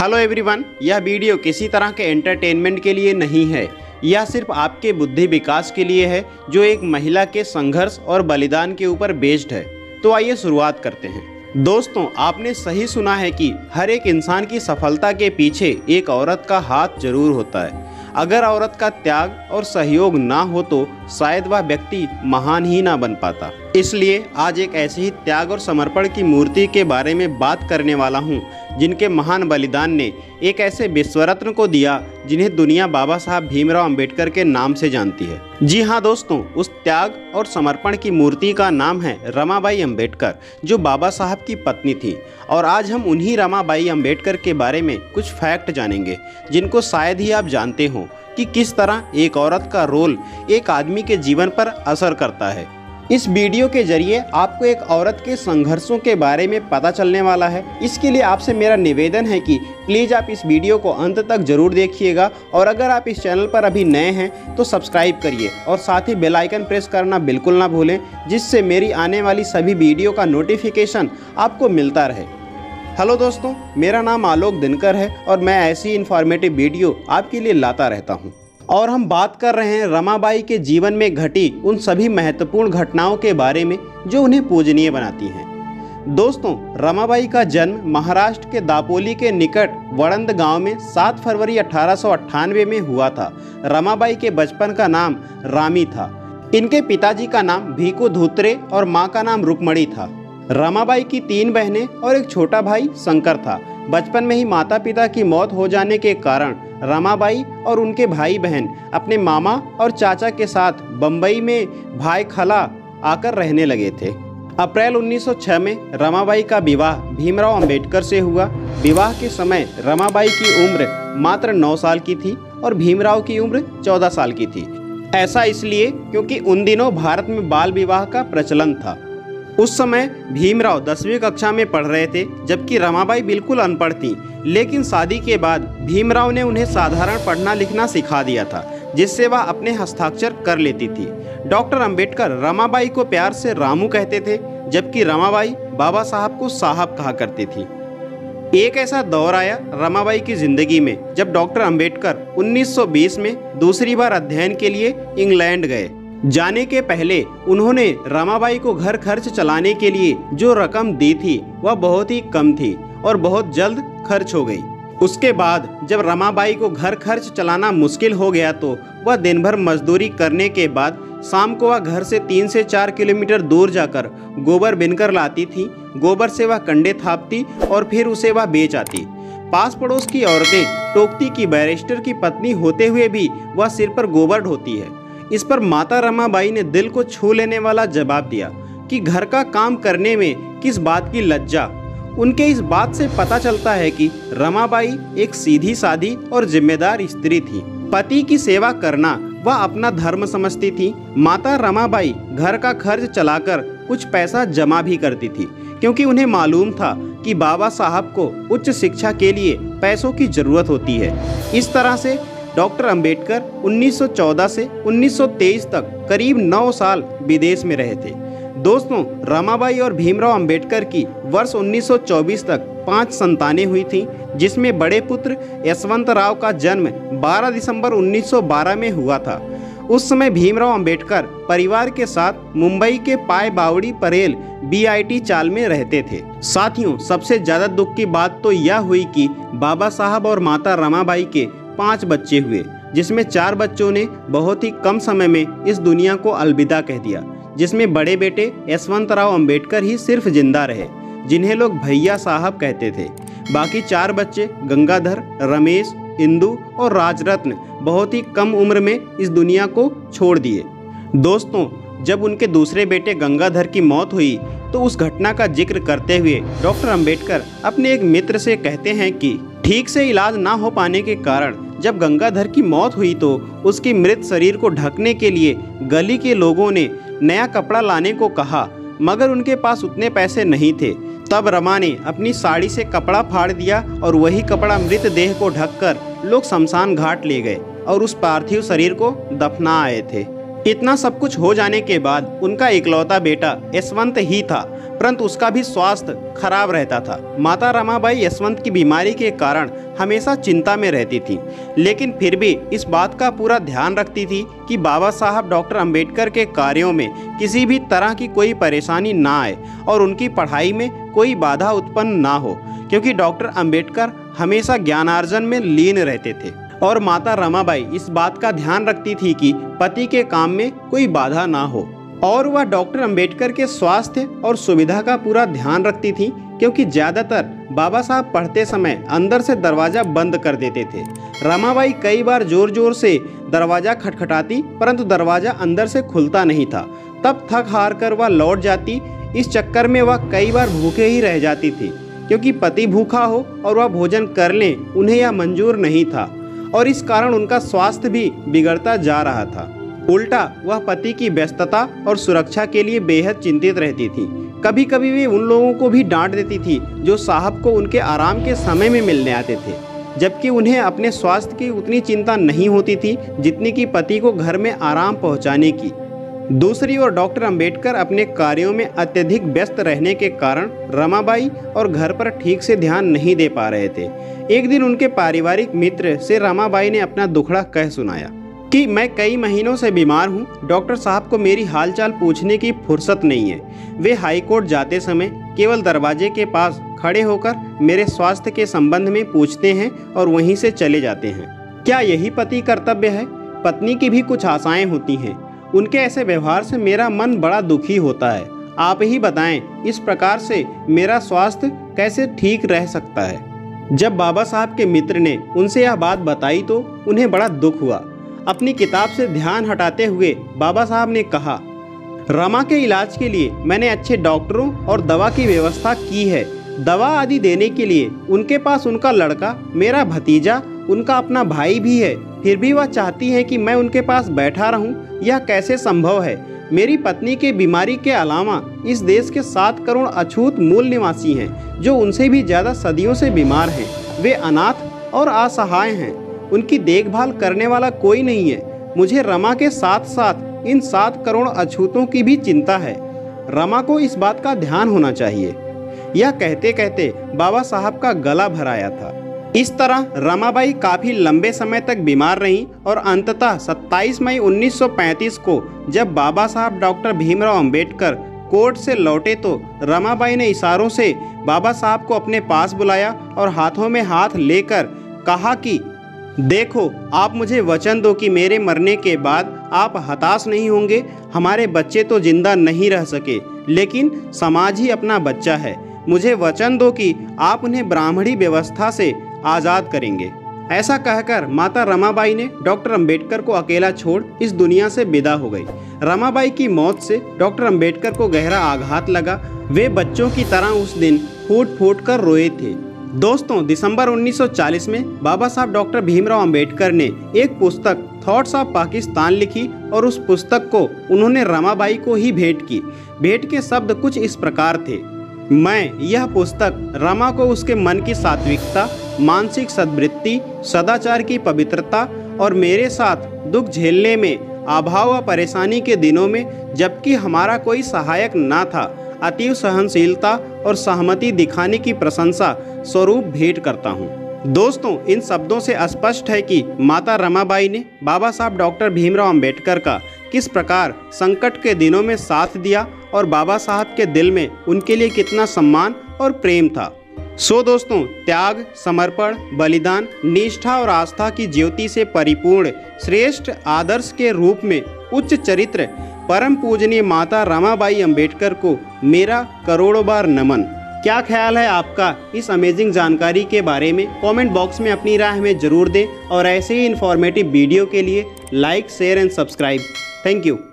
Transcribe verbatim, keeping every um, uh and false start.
Hello everyone, यह video किसी तरह के एंटरटेनमेंट के लिए नहीं है। यह सिर्फ आपके बुद्धि विकास के लिए है, जो एक महिला के संघर्ष और बलिदान के ऊपर बेस्ड है। तो आइए शुरुआत करते हैं। दोस्तों, आपने सही सुना है कि हर एक इंसान की सफलता के पीछे एक औरत का हाथ जरूर होता है। अगर औरत का त्याग और सहयोग ना हो तो शायद वह व्यक्ति महान ही ना बन पाता। इसलिए आज एक ऐसे ही त्याग और समर्पण की मूर्ति के बारे में बात करने वाला हूं, जिनके महान बलिदान ने एक ऐसे विश्वरत्न को दिया जिन्हें दुनिया बाबा साहब भीमराव अंबेडकर के नाम से जानती है। जी हाँ दोस्तों, उस त्याग और समर्पण की मूर्ति का नाम है रमाबाई अंबेडकर, जो बाबा साहब की पत्नी थी। और आज हम उन्हीं रमाबाई अंबेडकर के बारे में कुछ फैक्ट जानेंगे, जिनको शायद ही आप जानते हो कि किस तरह एक औरत का रोल एक आदमी के जीवन पर असर करता है। इस वीडियो के जरिए आपको एक औरत के संघर्षों के बारे में पता चलने वाला है। इसके लिए आपसे मेरा निवेदन है कि प्लीज़ आप इस वीडियो को अंत तक जरूर देखिएगा। और अगर आप इस चैनल पर अभी नए हैं तो सब्सक्राइब करिए और साथ ही बेल आइकन प्रेस करना बिल्कुल ना भूलें, जिससे मेरी आने वाली सभी वीडियो का नोटिफिकेशन आपको मिलता रहे। हेलो दोस्तों, मेरा नाम आलोक दिनकर है और मैं ऐसी इन्फॉर्मेटिव वीडियो आपके लिए लाता रहता हूँ। और हम बात कर रहे हैं रमाबाई के जीवन में घटी उन सभी महत्वपूर्ण घटनाओं के बारे में जो उन्हें पूजनीय बनाती हैं। दोस्तों, रमाबाई का जन्म महाराष्ट्र के दापोली के निकट वड़ंद गांव में सात फरवरी अठारह सौ अट्ठानवे में हुआ था। रमाबाई के बचपन का नाम रामी था। इनके पिताजी का नाम भीकू धूतरे और माँ का नाम रुक्मणी था। रमाबाई की तीन बहनें और एक छोटा भाई शंकर था। बचपन में ही माता पिता की मौत हो जाने के कारण रमाबाई और उनके भाई बहन अपने मामा और चाचा के साथ बम्बई में भाई खाला आकर रहने लगे थे। अप्रैल उन्नीस सौ छह में रमाबाई का विवाह भीमराव अंबेडकर से हुआ। विवाह के समय रमाबाई की उम्र मात्र नौ साल की थी और भीमराव की उम्र चौदह साल की थी। ऐसा इसलिए क्योंकि उन दिनों भारत में बाल विवाह का प्रचलन था। उस समय भीमराव दसवीं कक्षा में पढ़ रहे थे, जबकि रमाबाई बिल्कुल अनपढ़ थी। लेकिन शादी के बाद भीमराव ने उन्हें साधारण पढ़ना लिखना सिखा दिया था, जिससे वह अपने हस्ताक्षर कर लेती थी। डॉक्टर अंबेडकर रमाबाई को प्यार से रामू कहते थे, जबकि रमाबाई बाबा साहब को साहब कहा करती थी। एक ऐसा दौर आया रमाबाई की जिंदगी में जब डॉक्टर अंबेडकर उन्नीस सौ बीस में दूसरी बार अध्ययन के लिए इंग्लैंड गए। जाने के पहले उन्होंने रमाबाई को घर खर्च चलाने के लिए जो रकम दी थी वह बहुत ही कम थी और बहुत जल्द खर्च हो गई। उसके बाद जब रमाबाई को घर खर्च चलाना मुश्किल हो गया तो वह दिन भर मजदूरी करने के बाद शाम को वह घर से तीन से चार किलोमीटर दूर जाकर गोबर बिनकर लाती थी। गोबर से वह कंडे थापती और फिर उसे वह बेच आती। पास पड़ोस की औरतें टोकती कि बैरिस्टर की पत्नी होते हुए भी वह सिर पर गोबर ढोती है। इस पर माता रमाबाई ने दिल को छू लेने वाला जवाब दिया कि घर का काम करने में किस बात की लज्जा। उनके इस बात से पता चलता है कि रमाबाई एक सीधी सादी और जिम्मेदार स्त्री थी। पति की सेवा करना वह अपना धर्म समझती थी। माता रमाबाई घर का खर्च चलाकर कुछ पैसा जमा भी करती थी, क्योंकि उन्हें मालूम था कि बाबा साहब को उच्च शिक्षा के लिए पैसों की जरूरत होती है। इस तरह से डॉक्टर अंबेडकर उन्नीस सौ चौदह से उन्नीस सौ तेईस तक करीब नौ साल विदेश में रहे थे। दोस्तों, रमाबाई और भीमराव अंबेडकर की वर्ष उन्नीस सौ चौबीस तक पांच संतानें हुई थीं, जिसमें बड़े पुत्र यशवंत राव का जन्म बारह दिसंबर उन्नीस सौ बारह में हुआ था। उस समय भीमराव अंबेडकर परिवार के साथ मुंबई के पाए बावड़ी परेल बीआईटी चाल में रहते थे। साथियों, सबसे ज़्यादा दुख की बात तो यह हुई कि बाबा साहब और माता रमाबाई के पांच बच्चे हुए, जिसमें चार बच्चों ने बहुत ही कम समय में इस दुनिया को अलविदा कह दिया, जिसमें बड़े बेटे यशवंत राव अंबेडकर ही सिर्फ जिंदा रहे, जिन्हें लोग भैया साहब कहते थे। बाकी चार बच्चे गंगाधर, रमेश, इंदु और राजरत्न बहुत ही कम उम्र में इस दुनिया को छोड़ दिए। दोस्तों, जब उनके दूसरे बेटे गंगाधर की मौत हुई तो उस घटना का जिक्र करते हुए डॉक्टर अंबेडकर अपने एक मित्र से कहते हैं कि ठीक से इलाज ना हो पाने के कारण जब गंगाधर की मौत हुई तो उसकी मृत शरीर को ढकने के लिए गली के लोगों ने नया कपड़ा लाने को कहा, मगर उनके पास उतने पैसे नहीं थे। तब रमा ने अपनी साड़ी से कपड़ा फाड़ दिया और वही कपड़ा मृत देह को ढककर लोग शमशान घाट ले गए और उस पार्थिव शरीर को दफना आए थे। इतना सब कुछ हो जाने के बाद उनका इकलौता बेटा यशवंत ही था, परंतु उसका भी स्वास्थ्य खराब रहता था। माता रमाबाई यशवंत की बीमारी के कारण हमेशा चिंता में रहती थी, लेकिन फिर भी इस बात का पूरा ध्यान रखती थी कि बाबा साहब डॉक्टर अंबेडकर के कार्यों में किसी भी तरह की कोई परेशानी ना आए और उनकी पढ़ाई में कोई बाधा उत्पन्न ना हो, क्योंकि डॉक्टर अंबेडकर हमेशा ज्ञानार्जन में लीन रहते थे। और माता रमाबाई इस बात का ध्यान रखती थी कि पति के काम में कोई बाधा ना हो, और वह डॉक्टर अंबेडकर के स्वास्थ्य और सुविधा का पूरा ध्यान रखती थी, क्योंकि ज़्यादातर बाबा साहब पढ़ते समय अंदर से दरवाज़ा बंद कर देते थे। रमाबाई कई बार जोर जोर से दरवाज़ा खटखटाती, परंतु दरवाज़ा अंदर से खुलता नहीं था। तब थक हार कर वह लौट जाती। इस चक्कर में वह कई बार भूखे ही रह जाती थी, क्योंकि पति भूखा हो और वह भोजन कर लें उन्हें यह मंजूर नहीं था, और इस कारण उनका स्वास्थ्य भी बिगड़ता जा रहा था। उल्टा वह पति की व्यस्तता और सुरक्षा के लिए बेहद चिंतित रहती थी। कभी कभी वे उन लोगों को भी डांट देती थी जो साहब को उनके आराम के समय में मिलने आते थे, जबकि उन्हें अपने स्वास्थ्य की उतनी चिंता नहीं होती थी जितनी कि पति को घर में आराम पहुंचाने की। दूसरी ओर डॉक्टर अंबेडकर अपने कार्यों में अत्यधिक व्यस्त रहने के कारण रमाबाई और घर पर ठीक से ध्यान नहीं दे पा रहे थे। एक दिन उनके पारिवारिक मित्र से रमाबाई ने अपना दुखड़ा कह सुनाया कि मैं कई महीनों से बीमार हूं, डॉक्टर साहब को मेरी हालचाल पूछने की फुर्सत नहीं है। वे हाईकोर्ट जाते समय केवल दरवाजे के पास खड़े होकर मेरे स्वास्थ्य के संबंध में पूछते हैं और वहीं से चले जाते हैं। क्या यही पति कर्तव्य है? पत्नी की भी कुछ आशाएं होती हैं। उनके ऐसे व्यवहार से मेरा मन बड़ा दुखी होता है। आप ही बताएं, इस प्रकार से मेरा स्वास्थ्य कैसे ठीक रह सकता है? जब बाबा साहब के मित्र ने उनसे यह बात बताई तो उन्हें बड़ा दुख हुआ। अपनी किताब से ध्यान हटाते हुए बाबा साहब ने कहा, रमा के इलाज के लिए मैंने अच्छे डॉक्टरों और दवा की व्यवस्था की है। दवा आदि देने के लिए उनके पास उनका लड़का, मेरा भतीजा, उनका अपना भाई भी है। फिर भी वह चाहती है कि मैं उनके पास बैठा रहूं, यह कैसे संभव है? मेरी पत्नी के बीमारी के अलावा इस देश के सात करोड़ अछूत मूल निवासी हैं जो उनसे भी ज़्यादा सदियों से बीमार हैं। वे अनाथ और असहाय हैं, उनकी देखभाल करने वाला कोई नहीं है। मुझे रमा के साथ साथ इन सात करोड़ अछूतों की भी चिंता है। रमा को इस बात का ध्यान होना चाहिए। यह कहते कहते बाबा साहब का गला भर आया था। इस तरह रमाबाई काफ़ी लंबे समय तक बीमार रहीं और अंततः सत्ताईस मई उन्नीस सौ पैंतीस को जब बाबा साहब डॉक्टर भीमराव अंबेडकर कोर्ट से लौटे तो रमाबाई ने इशारों से बाबा साहब को अपने पास बुलाया और हाथों में हाथ लेकर कहा कि देखो, आप मुझे वचन दो कि मेरे मरने के बाद आप हताश नहीं होंगे। हमारे बच्चे तो जिंदा नहीं रह सके, लेकिन समाज ही अपना बच्चा है। मुझे वचन दो कि आप उन्हें ब्राह्मणी व्यवस्था से आज़ाद करेंगे। ऐसा कहकर माता रमाबाई ने डॉक्टर अंबेडकर को अकेला छोड़ इस दुनिया से विदा हो गई। रमाबाई की मौत से डॉक्टर अंबेडकर को गहरा आघात लगा। वे बच्चों की तरह उस दिन फूट फूट कर रोए थे। दोस्तों, दिसंबर उन्नीस सौ चालीस में बाबा साहब डॉक्टर भीमराव अंबेडकर ने एक पुस्तक थॉट्स ऑफ पाकिस्तान लिखी और उस पुस्तक को उन्होंने रमाबाई को ही भेंट की। भेंट के शब्द कुछ इस प्रकार थे, मैं यह पुस्तक रमा को उसके मन की सात्विकता, मानसिक सद्वृत्ति, सदाचार की पवित्रता और मेरे साथ दुख झेलने में, अभाव व परेशानी के दिनों में जबकि हमारा कोई सहायक ना था, अतीव सहनशीलता और सहमति दिखाने की प्रशंसा स्वरूप भेंट करता हूँ। दोस्तों, इन शब्दों से स्पष्ट है कि माता रमाबाई ने बाबा साहब डॉक्टर भीमराव अंबेडकर का किस प्रकार संकट के दिनों में साथ दिया और बाबा साहब के दिल में उनके लिए कितना सम्मान और प्रेम था। सो दोस्तों, त्याग, समर्पण, बलिदान, निष्ठा और आस्था की ज्योति से परिपूर्ण श्रेष्ठ आदर्श के रूप में उच्च चरित्र परम पूजनीय माता रमाबाई अंबेडकर को मेरा करोड़ों बार नमन। क्या ख्याल है आपका इस अमेजिंग जानकारी के बारे में? कमेंट बॉक्स में अपनी राय हमें जरूर दें और ऐसे ही इन्फॉर्मेटिव वीडियो के लिए like, share and subscribe. Thank you.